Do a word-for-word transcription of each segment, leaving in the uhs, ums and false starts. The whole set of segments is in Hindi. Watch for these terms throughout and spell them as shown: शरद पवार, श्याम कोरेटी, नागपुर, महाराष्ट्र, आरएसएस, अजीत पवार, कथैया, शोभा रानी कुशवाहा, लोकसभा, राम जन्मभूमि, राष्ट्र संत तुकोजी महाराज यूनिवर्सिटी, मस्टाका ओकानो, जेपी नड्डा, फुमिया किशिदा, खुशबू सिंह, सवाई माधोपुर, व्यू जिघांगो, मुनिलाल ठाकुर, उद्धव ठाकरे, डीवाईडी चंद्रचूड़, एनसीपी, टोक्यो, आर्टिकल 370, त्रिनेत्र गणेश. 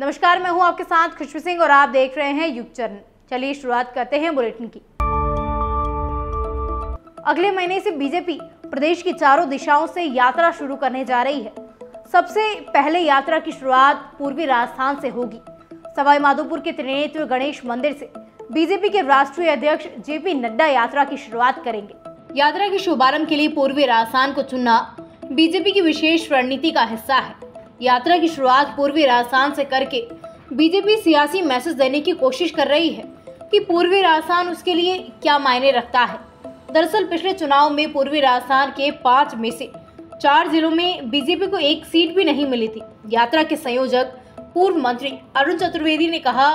नमस्कार, मैं हूं आपके साथ खुशबू सिंह और आप देख रहे हैं युगचरण। चलिए शुरुआत करते हैं बुलेटिन की। अगले महीने से बीजेपी प्रदेश की चारों दिशाओं से यात्रा शुरू करने जा रही है। सबसे पहले यात्रा की शुरुआत पूर्वी राजस्थान से होगी। सवाई माधोपुर के त्रिनेत्र गणेश मंदिर से बीजेपी के राष्ट्रीय अध्यक्ष जेपी नड्डा यात्रा की शुरुआत करेंगे। यात्रा के शुभारंभ के लिए पूर्वी राजस्थान को चुनना बीजेपी की विशेष रणनीति का हिस्सा है। यात्रा की शुरुआत पूर्वी राजस्थान से करके बीजेपी सियासी मैसेज देने की कोशिश कर रही है कि पूर्वी राजस्थान उसके लिए क्या मायने रखता है। दरअसल पिछले चुनाव में पूर्वी राजस्थान के पाँच में से चार जिलों में बीजेपी को एक सीट भी नहीं मिली थी। यात्रा के संयोजक पूर्व मंत्री अरुण चतुर्वेदी ने कहा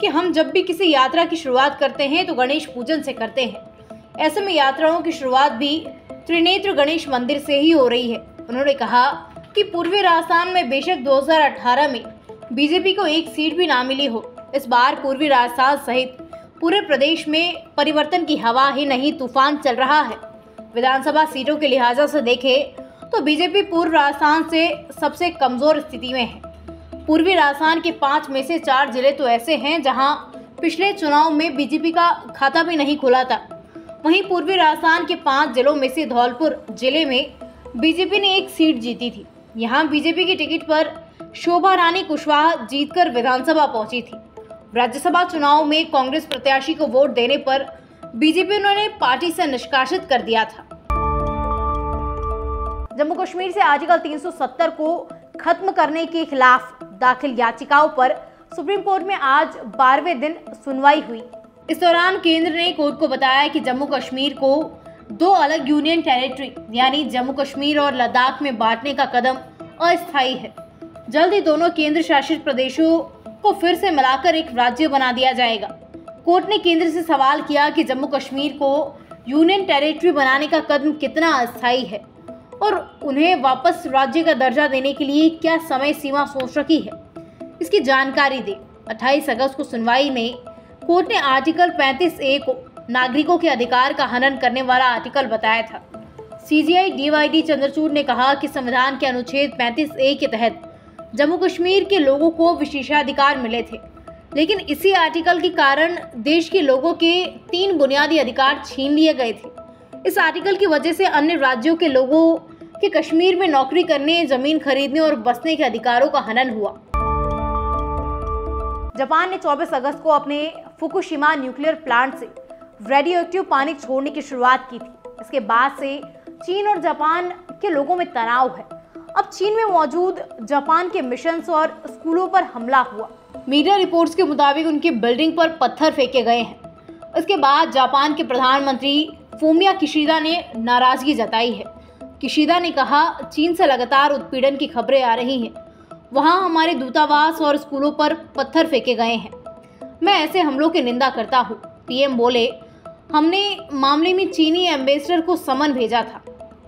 कि हम जब भी किसी यात्रा की शुरुआत करते हैं तो गणेश पूजन से करते हैं। ऐसे में यात्राओं की शुरुआत भी त्रिनेत्र गणेश मंदिर से ही हो रही है। उन्होंने कहा कि पूर्वी राजस्थान में बेशक दो हज़ार अठारह में बीजेपी को एक सीट भी ना मिली हो, इस बार पूर्वी राजस्थान सहित पूरे प्रदेश में परिवर्तन की हवा ही नहीं तूफान चल रहा है। विधानसभा सीटों के लिहाजा से देखें तो बीजेपी पूर्व राजस्थान से सबसे कमजोर स्थिति में है। पूर्वी राजस्थान के पाँच में से चार जिले तो ऐसे हैं जहां पिछले चुनाव में बीजेपी का खाता भी नहीं खुला था। वहीं पूर्वी राजस्थान के पाँच जिलों में से धौलपुर जिले में बीजेपी ने एक सीट जीती थी। यहाँ बीजेपी की टिकट पर शोभा रानी कुशवाहा जीतकर विधानसभा पहुंची थी। राज्यसभा चुनाव में कांग्रेस प्रत्याशी को वोट देने पर बीजेपी उन्होंने पार्टी से निष्कासित कर दिया था। जम्मू कश्मीर से आर्टिकल तीन सौ सत्तर को खत्म करने के खिलाफ दाखिल याचिकाओं पर सुप्रीम कोर्ट में आज बारहवें दिन सुनवाई हुई। इस दौरान केंद्र ने कोर्ट को बताया कि जम्मू कश्मीर को दो अलग यूनियन टेरिटरी यानी जम्मू कश्मीर और लद्दाख में बांटने का कदम अस्थायी है। जल्द ही दोनों केंद्र शासित प्रदेशों को फिर से मिलाकर एक राज्य बना दिया जाएगा। कोर्ट ने केंद्र से सवाल किया कि जम्मू कश्मीर को यूनियन टेरिटरी बनाने का कदम कितना अस्थायी है और उन्हें वापस राज्य का दर्जा देने के लिए क्या समय सीमा सोच रखी है, इसकी जानकारी दी। अट्ठाईस अगस्त को सुनवाई में कोर्ट ने आर्टिकल पैंतीस ए को नागरिकों के अधिकार का हनन करने वाला आर्टिकल बताया था। सीजीआई डीवाईडी चंद्रचूड़ ने कहा कि संविधान के अनुच्छेद पैंतीस ए के तहत जम्मू कश्मीर के लोगों को विशेषाधिकार मिले थे, लेकिन इसी आर्टिकल के कारण देश के लोगों के तीन बुनियादी अधिकार छीन लिए गए थे। इस आर्टिकल की वजह से अन्य राज्यों के लोगों के कश्मीर में नौकरी करने, जमीन खरीदने और बसने के अधिकारों का हनन हुआ। जापान ने चौबीस अगस्त को अपने फुकुशिमा न्यूक्लियर प्लांट से रेडियो एक्टिव पानी छोड़ने की शुरुआत की थी। इसके बाद से चीन और जापान के लोगों में तनाव है। अब चीन में मौजूद जापान के मिशंस और स्कूलों पर हमला हुआ। मीडिया रिपोर्ट्स के मुताबिक उनकी बिल्डिंग पर पत्थर फेंके गए हैं। इसके बाद जापान के प्रधानमंत्री फुमिया किशिदा ने नाराजगी जताई है। किशिदा ने कहा, चीन से लगातार उत्पीड़न की खबरें आ रही हैं। वहाँ हमारे दूतावास और स्कूलों पर पत्थर फेंके गए हैं। मैं ऐसे हमलों की निंदा करता हूँ। पीएम बोले, हमने मामले में चीनी एम्बेसडर को समन भेजा था।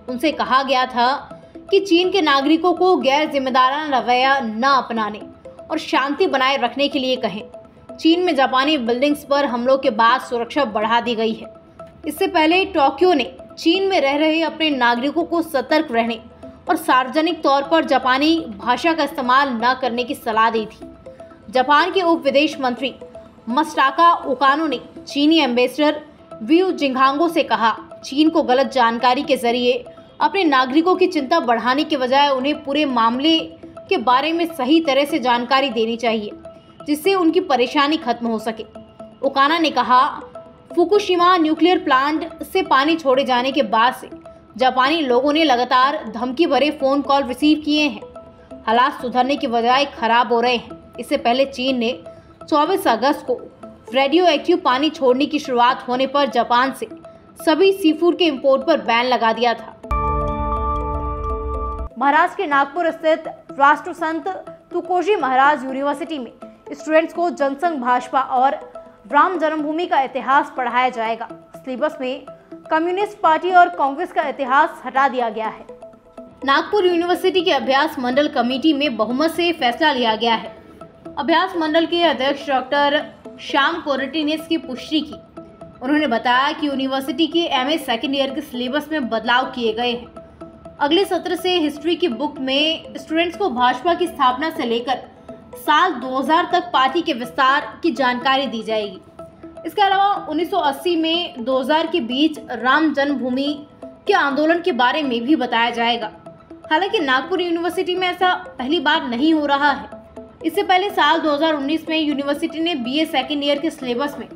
उनसे कहा गया था कि चीन के नागरिकों को गैर जिम्मेदाराना रवैया न अपनाने और शांति बनाए रखने के लिए कहें। चीन में जापानी बिल्डिंग्स पर हमलों के बाद सुरक्षा बढ़ा दी गई है। इससे पहले टोक्यो ने चीन में रह रहे अपने नागरिकों को सतर्क रहने और सार्वजनिक तौर पर जापानी भाषा का इस्तेमाल न करने की सलाह दी थी। जापान के उप विदेश मंत्री मस्टाका ओकानो ने चीनी एम्बेसडर व्यू जिघांगो से कहा, चीन को गलत जानकारी के जरिए अपने नागरिकों की चिंता बढ़ाने के बजाय उन्हें पूरे मामले के बारे में सही तरह से जानकारी देनी चाहिए, जिससे उनकी परेशानी खत्म हो सके। ओकाना ने कहा, फुकुशिमा न्यूक्लियर प्लांट से पानी छोड़े जाने के बाद से जापानी लोगों ने लगातार धमकी भरे फोन कॉल रिसीव किए हैं। हालात सुधरने की बजाय खराब हो रहे हैं। इससे पहले चीन ने चौबीस अगस्त को रेडियो एक्टिव पानी छोड़ने की शुरुआत होने पर जापान से सभी सी फूड के इंपोर्ट पर बैन लगा दिया था। महाराष्ट्र के नागपुर स्थित राष्ट्र संत तुकोजी महाराज यूनिवर्सिटी में स्टूडेंट्स को जनसंघ भाजपा और राम जन्मभूमि का इतिहास पढ़ाया जाएगा। सिलेबस में कम्युनिस्ट पार्टी और कांग्रेस का इतिहास हटा दिया गया है। नागपुर यूनिवर्सिटी के अभ्यास मंडल कमेटी में बहुमत से फैसला लिया गया है। अभ्यास मंडल के अध्यक्ष डॉक्टर श्याम कोरेटी ने इसकी पुष्टि की। उन्होंने बताया कि यूनिवर्सिटी के एमए सेकेंड ईयर के सिलेबस में बदलाव किए गए हैं। अगले सत्र से हिस्ट्री की बुक में स्टूडेंट्स को भाजपा की स्थापना से लेकर साल दो हज़ार तक पार्टी के विस्तार की जानकारी दी जाएगी। इसके अलावा उन्नीस सौ अस्सी में दो हज़ार के बीच राम जन्मभूमि के आंदोलन के बारे में भी बताया जाएगा। हालांकि नागपुर यूनिवर्सिटी में ऐसा पहली बार नहीं हो रहा है। इससे पहले साल दो हज़ार उन्नीस में यूनिवर्सिटी ने बीए सेकेंड ईयर के सिलेबस में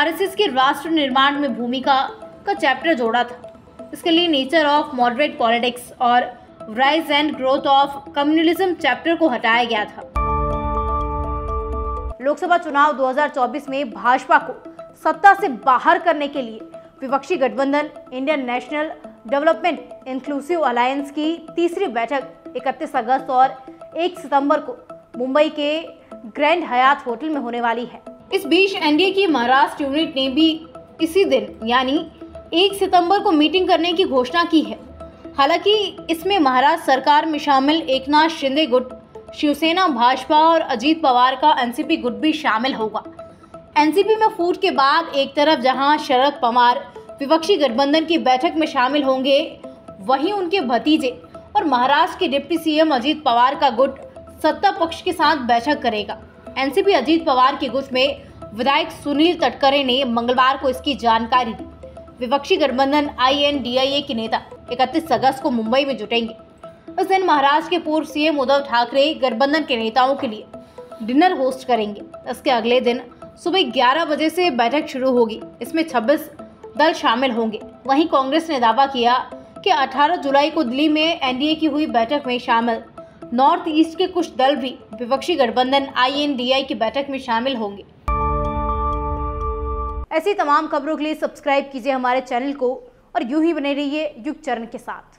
आरएसएस के राष्ट्र निर्माण में भूमिका का चैप्टर जोड़ा था। इसके लिए नेचर ऑफ मॉडरेट पॉलिटिक्स और rise and growth of communalism chapter को हटाया गया था। लोकसभा चुनाव दो हज़ार चौबीस में भाजपा को सत्ता से बाहर करने के लिए विपक्षी गठबंधन Indian national development inclusive alliance की तीसरी बैठक इकतीस अगस्त और एक सितंबर को मुंबई के ग्रैंड हयात होटल में होने वाली है। इस बीच एनडीए की महाराष्ट्र यूनिट ने भी इसी दिन यानी एक सितंबर को मीटिंग करने की घोषणा की है। हालांकि इसमें महाराष्ट्र सरकार में शामिल एकनाथ शिंदे गुट, शिवसेना, भाजपा और अजीत पवार का एनसीपी गुट भी शामिल होगा। एनसीपी में फूट के बाद एक तरफ जहां शरद पवार विपक्षी गठबंधन की बैठक में शामिल होंगे, वहीं उनके भतीजे और महाराष्ट्र के डिप्टी सीएम अजीत पवार का गुट सत्ता पक्ष के साथ बैठक करेगा। एनसीपी अजीत पवार के गुट में विधायक सुनील तटकरे ने मंगलवार को इसकी जानकारी दी। विपक्षी गठबंधन आई एन डी आई ए के नेता इकतीस अगस्त को मुंबई में जुटेंगे। इस दिन महाराष्ट्र के पूर्व सीएम उद्धव ठाकरे गठबंधन के नेताओं के लिए डिनर होस्ट करेंगे। इसके अगले दिन सुबह ग्यारह बजे से बैठक शुरू होगी। इसमें छब्बीस दल शामिल होंगे। वहीं कांग्रेस ने दावा किया कि अठारह जुलाई को दिल्ली में एनडीए की हुई बैठक में शामिल नॉर्थ ईस्ट के कुछ दल भी विपक्षी गठबंधन आई एन डी आई की बैठक में शामिल होंगे। ऐसी तमाम खबरों के लिए सब्सक्राइब कीजिए हमारे चैनल को और यूं ही बने रहिए युगचरण के साथ।